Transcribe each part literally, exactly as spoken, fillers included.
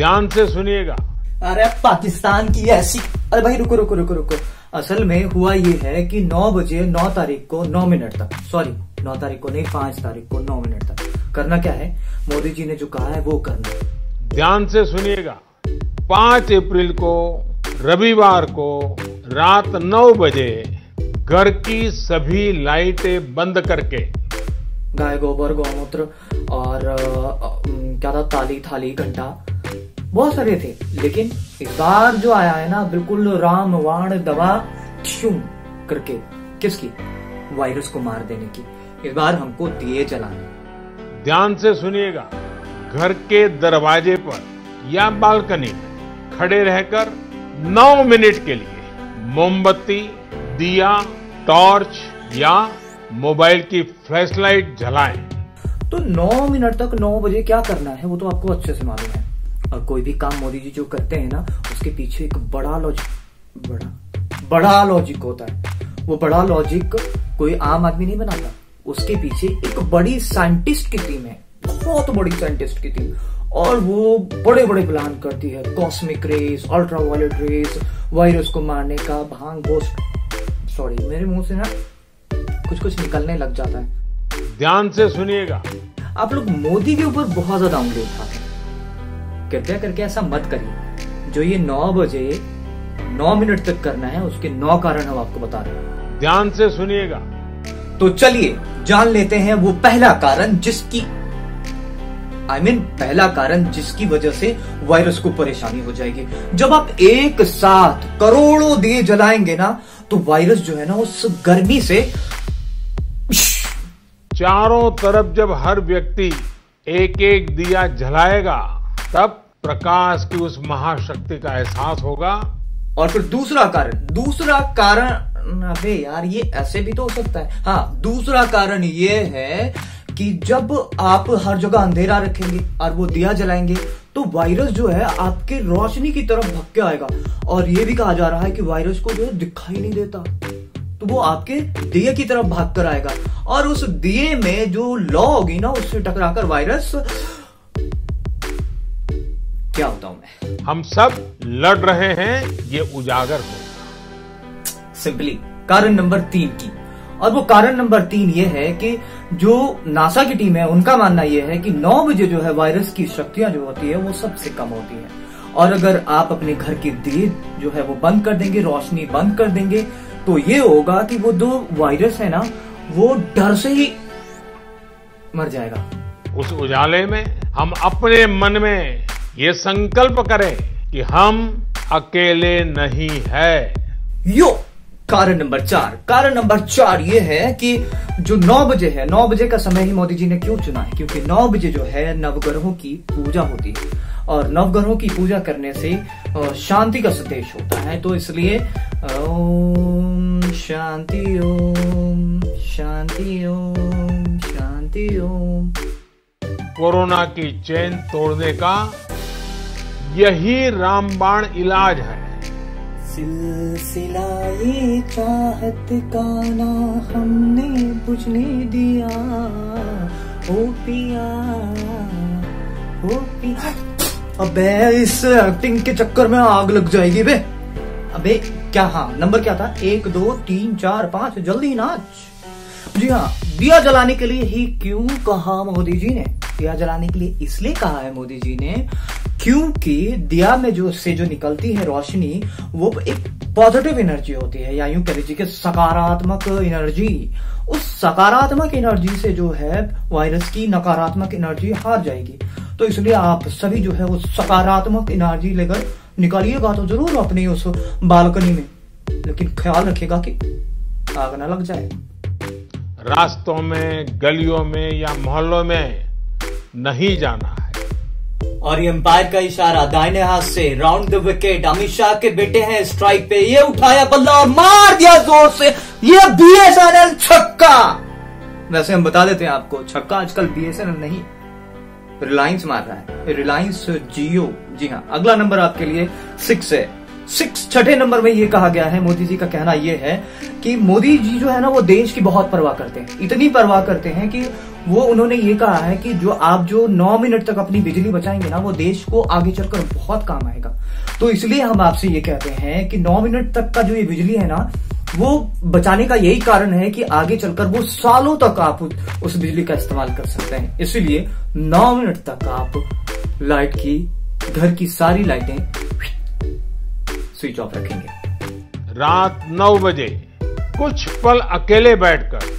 ध्यान से सुनिएगा। अरे पाकिस्तान की ऐसी, अरे भाई रुको रुको रुको रुको असल में हुआ ये है कि नौ बजे नौ तारीख को नौ मिनट तक सॉरी नौ तारीख को नहीं पाँच तारीख को नौ मिनट तक करना क्या है, मोदी जी ने जो कहा है वो करना है। ध्यान से सुनिएगा। पाँच अप्रैल को रविवार को रात नौ बजे घर की सभी लाइटें बंद करके गाय गोबर गौमूत्र और क्या था ताली थाली घंटा बहुत सारे थे, लेकिन इस बार जो आया है ना बिल्कुल राम वाण दवा क्यों करके किसकी वायरस को मार देने की, इस बार हमको दिए जलाने। ध्यान से सुनिएगा। घर के दरवाजे पर या बालकनी में खड़े रहकर नौ मिनट के लिए मोमबत्ती दिया टॉर्च या मोबाइल की फ्लैशलाइट जलाएं। तो नौ मिनट तक नौ बजे क्या करना है वो तो आपको अच्छे से मालूम है। और कोई भी काम मोदी जी जो करते हैं ना उसके पीछे एक बड़ा लॉजिक बड़ा बड़ा लॉजिक होता है। वो बड़ा लॉजिक कोई आम आदमी नहीं बनाता, उसके पीछे एक बड़ी साइंटिस्ट की टीम है, बहुत बड़ी साइंटिस्ट की टीम, और वो बड़े बड़े प्लान करती है। Cosmic rays, ultra violet rays, virus को मारने का भांग बोस्ट, सॉरी मेरे मुंह से ना कुछ कुछ निकलने लग जाता है। ध्यान से सुनिएगा। आप लोग मोदी के ऊपर बहुत ज्यादा उंगली उठाते हैं, कृपया करके ऐसा मत करिए। जो ये नौ बजे नौ मिनट तक करना है उसके नौ कारण हम आपको बता रहे हैं। ध्यान से सुनिएगा। तो चलिए जान लेते हैं वो पहला कारण जिसकी आई I मीन mean, पहला कारण जिसकी वजह से वायरस को परेशानी हो जाएगी। जब आप एक साथ करोड़ों दिए जलाएंगे ना तो वायरस जो है ना उस गर्मी से चारों तरफ जब हर व्यक्ति एक एक दिया जलाएगा तब प्रकाश की उस महाशक्ति का एहसास होगा। और फिर दूसरा कारण दूसरा कारण अबे यार ये ऐसे भी तो हो सकता है। हाँ, दूसरा कारण ये है कि जब आप हर जगह अंधेरा रखेंगे और वो दिया जलाएंगे तो वायरस जो है आपके रोशनी की तरफ भग के आएगा। और ये भी कहा जा रहा है कि वायरस को जो है दिखाई नहीं देता तो वो आपके दिए की तरफ भाग कर आएगा और उस दिए में जो लौ होगी ना उससे टकराकर वायरस क्या होता हूं मैं। हम सब लड़ रहे हैं ये उजागर हो। सिंपली कारण नंबर तीन की, और वो कारण नंबर तीन ये है कि जो नासा की टीम है उनका मानना ये है कि नौ बजे जो है वायरस की शक्तियां जो होती है वो सबसे कम होती है। और अगर आप अपने घर की दिए जो है वो बंद कर देंगे, रोशनी बंद कर देंगे, तो ये होगा कि वो जो वायरस है ना वो डर से ही मर जाएगा। उस उजाले में हम अपने मन में ये संकल्प करें कि हम अकेले नहीं है। यो कारण नंबर चार कारण नंबर चार ये है कि जो नौ बजे है, नौ बजे का समय ही मोदी जी ने क्यों चुना है, क्योंकि नौ बजे जो है नवग्रहों की पूजा होती है और नवग्रहों की पूजा करने से शांति का संदेश होता है। तो इसलिए ओम शांति ओम शांति ओम शांति ओम। कोरोना की चेन तोड़ने का यही रामबाण इलाज है। सिलसिला ये चाहत का ना हमने बुझने दिया, हो पिया हो पिया। अबे इस एक्टिंग के चक्कर में आग लग जाएगी बे। अबे क्या, हाँ नंबर क्या था, एक दो तीन चार पाँच, जल्दी नाच। जी हाँ, दिया जलाने के लिए ही क्यों कहा मोदी जी ने, दिया जलाने के लिए इसलिए कहा है मोदी जी ने क्योंकि दिया में जो से जो निकलती है रोशनी वो एक पॉजिटिव एनर्जी होती है, या यूं कह लीजिए कि सकारात्मक एनर्जी। उस सकारात्मक एनर्जी से जो है वायरस की नकारात्मक एनर्जी हार जाएगी। तो इसलिए आप सभी जो है वो सकारात्मक एनर्जी लेकर निकालिएगा तो जरूर अपनी उस बालकनी में, लेकिन ख्याल रखिएगा कि आग ना लग जाए। रास्तों में, गलियों में या मोहल्लों में नहीं जाना है। और ये अंपायर का इशारा दाहिने हाथ से, round the wicket, Amit Shah के बेटे हैं स्ट्राइक पे, ये उठाया बल्ला और मार दिया जोर से, ये बी एस एन एल छक्का। वैसे हम बता देते हैं आपको, छक्का आजकल बी एस एन एल नहीं रिलायंस मार रहा है, रिलायंस जियो। जी हाँ, अगला नंबर आपके लिए सिक्स है। सिक्स छठे नंबर में ये कहा गया है, मोदी जी का कहना ये है कि मोदी जी जो है ना वो देश की बहुत परवाह करते हैं, इतनी परवाह करते हैं कि वो उन्होंने ये कहा है कि जो आप जो नौ मिनट तक अपनी बिजली बचाएंगे ना, वो देश को आगे चलकर बहुत काम आएगा। तो इसलिए हम आपसे ये कहते हैं कि नौ मिनट तक का जो ये बिजली है ना, वो बचाने का यही कारण है कि आगे चलकर वो सालों तक आप उस बिजली का इस्तेमाल कर सकते हैं। इसलिए नौ मिनट तक आप लाइट की, घर की सारी लाइटें स्विच ऑफ रखेंगे। रात नौ बजे कुछ पल अकेले बैठकर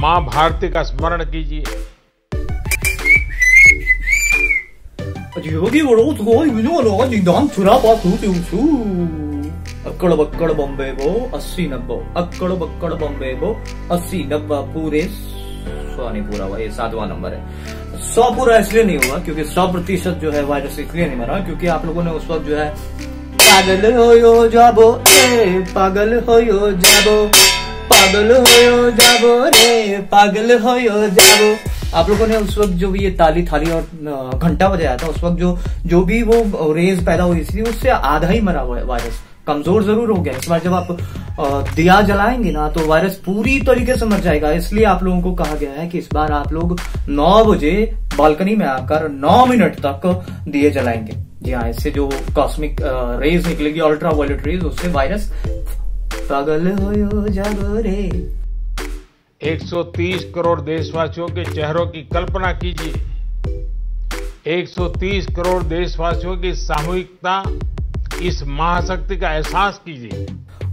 मां भारती का स्मरण कीजिए। अक्कड़ बक्कड़ बम्बे वो अस्सी नब्बो, अक्कड़ बक्कड़ बम्बे वो अस्सी नब्बा पूरे सौ नहीं पूरा हुआ, ये सातवां नंबर है। सौ पूरा इसलिए नहीं हुआ क्योंकि सौ प्रतिशत जो है वायरस इसलिए नहीं मरा क्योंकि आप लोगों ने उस वक्त जो है पागल होयो जाबो ए, पागल होयो जाबो, पागल होयो जाबो रे, पागल होयो जाबो। आप लोगों ने उस वक्त जो भी ये ताली थाली और घंटा बजाया था, उस वक्त जो जो भी वो रेज पैदा हुई थी, उससे आधा ही मरा हुआ वायरस। कमजोर जरूर हो गया। इस बार जब आप दिया जलाएंगे ना तो वायरस पूरी तरीके से मर जाएगा। इसलिए आप लोगों को कहा गया है कि इस बार आप लोग नौ बजे बालकनी में आकर नौ मिनट तक दिए जलाएंगे। जी हाँ, इससे जो कॉस्मिक रेज निकलेगी, अल्ट्रा वायलेट रेज, उससे वायरस पागल हो जाओ रे। एक सौ तीस करोड़ देशवासियों के चेहरों की कल्पना कीजिए। एक सौ तीस करोड़ देशवासियों की सामूहिकता, इस महाशक्ति का एहसास कीजिए।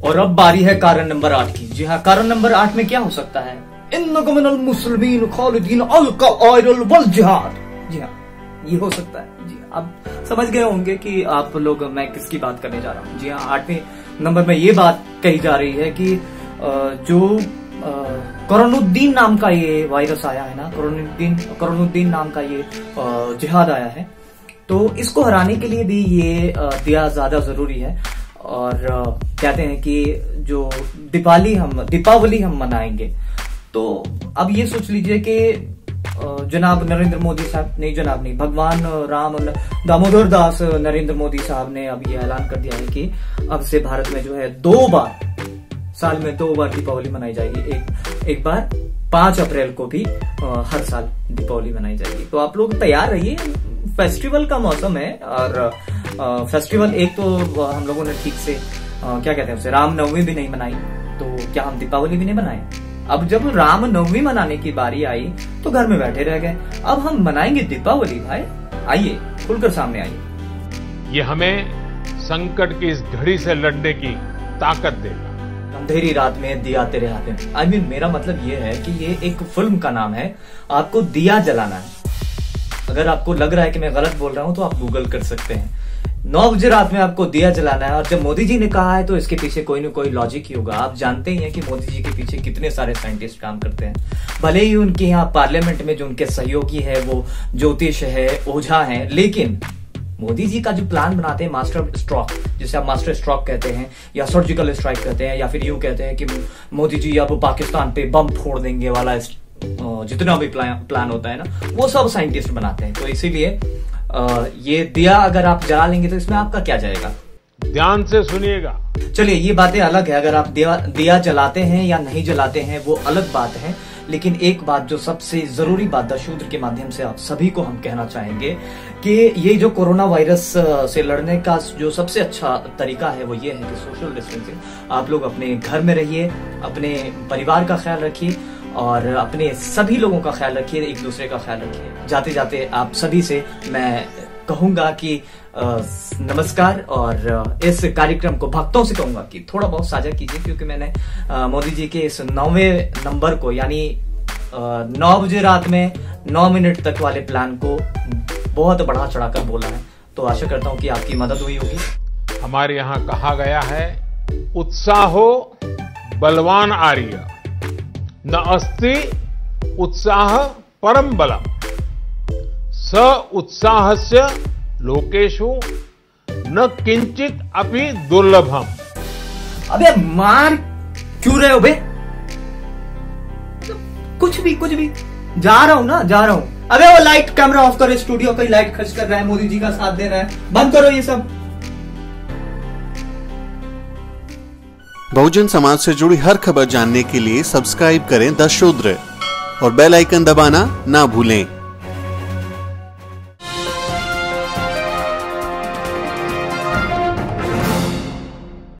और अब बारी है कारण नंबर आठ की। जी हाँ, कारण नंबर आठ में क्या हो सकता है? इन्नकमिनल मुस्लिमीन खालिदीन अल कायरल वल जिहाद। जी हाँ, ये हो सकता है। जी हाँ, आप समझ गए होंगे कि आप लोग मैं किसकी बात करने जा रहा हूँ। जी हाँ, आठवें नंबर में ये बात कही जा रही है कि जो करुणुद्दीन नाम का ये वायरस आया है ना, करुणुद्दीन करुणुद्दीन नाम का ये जिहाद आया है, तो इसको हराने के लिए भी ये दिया ज्यादा जरूरी है। और कहते हैं कि जो दीपावली हम दीपावली हम मनाएंगे, तो अब ये सोच लीजिए कि जनाब नरेंद्र मोदी साहब नहीं जनाब नहीं भगवान राम दामोदर दास नरेंद्र मोदी साहब ने अब ये ऐलान कर दिया है कि अब से भारत में जो है दो बार साल में दो बार दीपावली मनाई जाएगी। एक एक बार पांच अप्रैल को भी हर साल दीपावली मनाई जाएगी। तो आप लोग तैयार रहिए, फेस्टिवल का मौसम है। और आ, फेस्टिवल एक तो हम लोगों ने ठीक से आ, क्या कहते हैं उसे रामनवमी भी नहीं मनाई, तो क्या हम दीपावली भी नहीं मनाए? अब जब रामनवमी मनाने की बारी आई तो घर में बैठे रह गए। अब हम मनाएंगे दीपावली। भाई आइए, खुलकर सामने आइए। ये हमें संकट की इस घड़ी से लड़ने की ताकत देगा। अंधेरी रात में दिया तेरे हाथ में। आई मीन मेरा मतलब ये है कि ये एक फिल्म का नाम है, आपको दिया जलाना है। अगर आपको लग रहा है कि मैं गलत बोल रहा हूं तो आप गूगल कर सकते हैं। नौ बजे रात में आपको दिया जलाना है। और जब मोदी जी ने कहा है तो इसके पीछे कोई ना कोई लॉजिक ही होगा। आप जानते ही हैं कि मोदी जी के पीछे कितने सारे साइंटिस्ट काम करते हैं। भले ही उनके यहाँ पार्लियामेंट में जो उनके सहयोगी है वो ज्योतिष है, ओझा है, लेकिन मोदी जी का जो प्लान बनाते हैं, मास्टर स्ट्रोक, जिसे आप मास्टर स्ट्रोक कहते हैं या सर्जिकल स्ट्राइक कहते हैं, या फिर यूं कहते हैं कि मोदी जी अब पाकिस्तान पे बम फोड़ देंगे वाला जितना भी प्लान प्लान होता है ना, वो सब साइंटिस्ट बनाते हैं। तो इसीलिए ये दिया अगर आप जला लेंगे तो इसमें आपका क्या जाएगा? ध्यान से सुनिएगा। चलिए, ये बातें अलग है। अगर आप दिया दिया जलाते हैं या नहीं जलाते हैं वो अलग बात है, लेकिन एक बात जो सबसे जरूरी बात द शूद्र के माध्यम से आप सभी को हम कहना चाहेंगे कि ये जो कोरोना वायरस से लड़ने का जो सबसे अच्छा तरीका है वो ये है कि सोशल डिस्टेंसिंग। आप लोग अपने घर में रहिए, अपने परिवार का ख्याल रखिए और अपने सभी लोगों का ख्याल रखिए, एक दूसरे का ख्याल रखिए। जाते जाते आप सभी से मैं कहूंगा कि नमस्कार, और इस कार्यक्रम को भक्तों से कहूंगा कि थोड़ा बहुत साझा कीजिए, क्योंकि मैंने मोदी जी के इस नौवें नंबर को यानी नौ बजे रात में नौ मिनट तक वाले प्लान को बहुत बढ़ा चढ़ाकर बोला है। तो आशा करता हूं कि आपकी मदद हुई होगी। हमारे यहाँ कहा गया है, उत्साहो बलवान आर्य न अस्ति उत्साह परम बलम, स उत्साहस्य लोकेशु न किंचित अपि दुर्लभम। अबे मार क्यों रहे हो बे? कुछ भी कुछ भी जा रहा हूं ना जा रहा हूं। अबे वो लाइट कैमरा ऑफ करो, स्टूडियो पर लाइट खर्च कर रहा है, मोदी जी का साथ दे रहा है, बंद करो ये सब। बहुजन समाज से जुड़ी हर खबर जानने के लिए सब्सक्राइब करें द शूद्र। और बेल आइकन दबाना ना भूलें।